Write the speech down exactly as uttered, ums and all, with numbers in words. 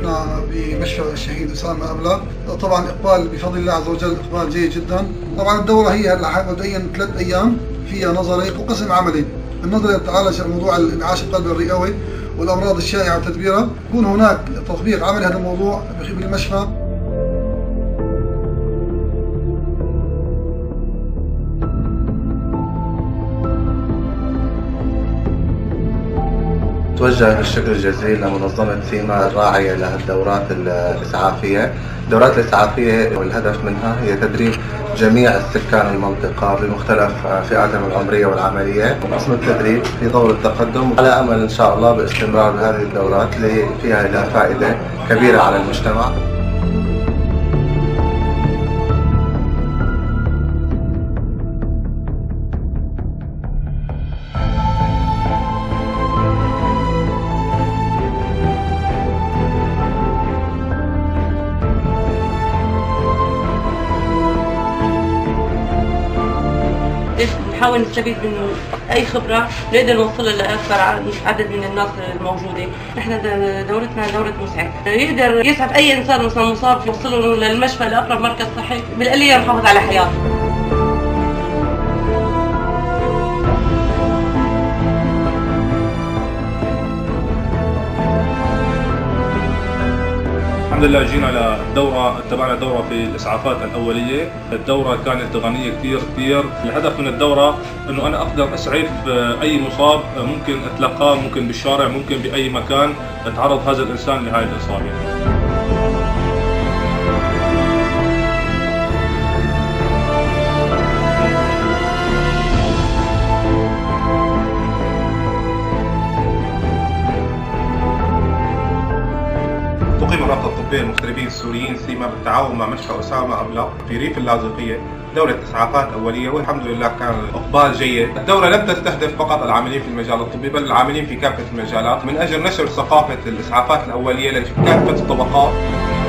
احنا بمشفى الشهيد اسامة قبلة، طبعا اقبال بفضل الله عز وجل اقبال جيد جدا. طبعا الدوره هي هلا مبدئيا ثلاث ايام فيها نظري وقسم عملي. النظري تعالج موضوع الانعاش القلبي الرئوي والامراض الشائعه وتدبيرها، يكون هناك تطبيق عملي هذا الموضوع بالمشفى. نتوجه بالشكر الجزيل لمنظمة سيما الراعية للدورات الإسعافية. الدورات الإسعافية والهدف منها هي تدريب جميع السكان المنطقة بمختلف فئاتهم العمرية والعملية وقسم التدريب في ضوء التقدم، على أمل إن شاء الله باستمرار بهذه الدورات اللي فيها لها فائدة كبيرة على المجتمع. نحاول نستفيد من اي خبره نقدر نوصلها لاكبر عدد من الناس الموجوده. احنا دورتنا دوره مسعفه، يقدر يسعف اي انسان مثلا مصاب يوصله للمشفى لاقرب مركز صحي، بالاليه نحافظ على حياته. الحمد لله جينا على دوره، اتبعنا دوره في الاسعافات الاوليه، الدوره كانت غنيه كثير كثير، الهدف من الدوره انه انا اقدر اسعف اي مصاب ممكن اتلقاه، ممكن بالشارع، ممكن باي مكان تعرض هذا الانسان لهذه الاصابه. تقيم الرابطة الطبية المغتربين السوريين سيما بالتعاون مع مشفى اسامة قبلة في ريف اللاذقية دورة اسعافات اولية، والحمد لله كان اقبال جيد. الدورة لم تستهدف فقط العاملين في المجال الطبي بل العاملين في كافة المجالات، من اجل نشر ثقافة الاسعافات الاولية لكافة الطبقات.